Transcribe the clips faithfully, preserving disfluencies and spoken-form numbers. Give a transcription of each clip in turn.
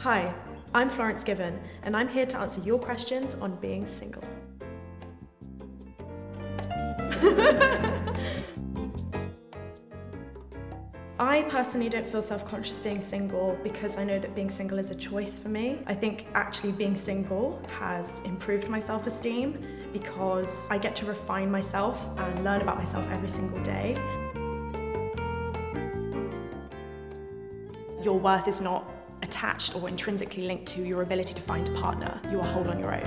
Hi, I'm Florence Given, and I'm here to answer your questions on being single. I personally don't feel self-conscious being single because I know that being single is a choice for me. I think actually being single has improved my self-esteem because I get to refine myself and learn about myself every single day. Your worth is not attached or intrinsically linked to your ability to find a partner. You are whole on your own.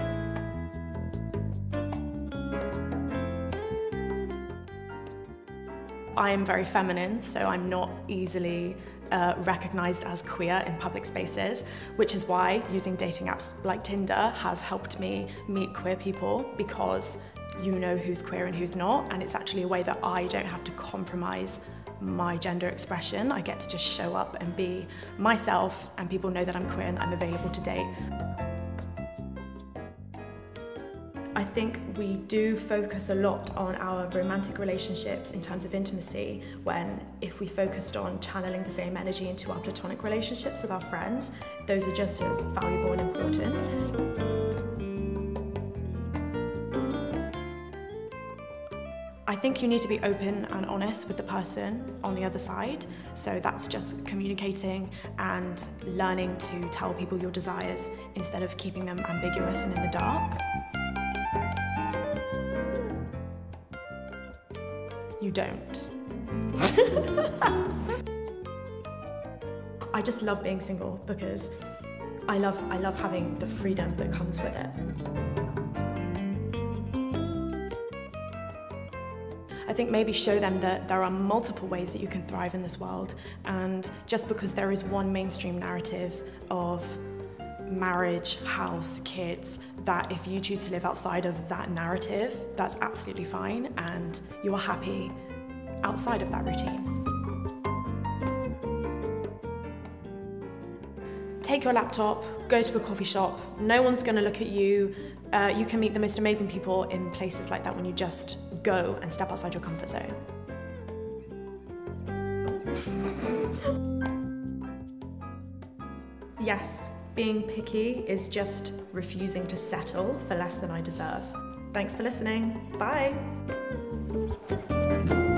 I am very feminine, so I'm not easily uh, recognised as queer in public spaces, which is why using dating apps like Tinder have helped me meet queer people, because you know who's queer and who's not, and it's actually a way that I don't have to compromise my gender expression. I get to just show up and be myself, and people know that I'm queer and that I'm available to date. I think we do focus a lot on our romantic relationships in terms of intimacy, when if we focused on channeling the same energy into our platonic relationships with our friends, those are just as valuable and important. I think you need to be open and honest with the person on the other side, so that's just communicating and learning to tell people your desires instead of keeping them ambiguous and in the dark. You don't. I just love being single because I love, I love having the freedom that comes with it. I think maybe show them that there are multiple ways that you can thrive in this world, and just because there is one mainstream narrative of marriage, house, kids, that if you choose to live outside of that narrative, that's absolutely fine, and you are happy outside of that routine. Take your laptop, go to a coffee shop, no one's going to look at you, uh, you can meet the most amazing people in places like that when you just go and step outside your comfort zone. Yes. Being picky is just refusing to settle for less than I deserve. Thanks for listening. Bye.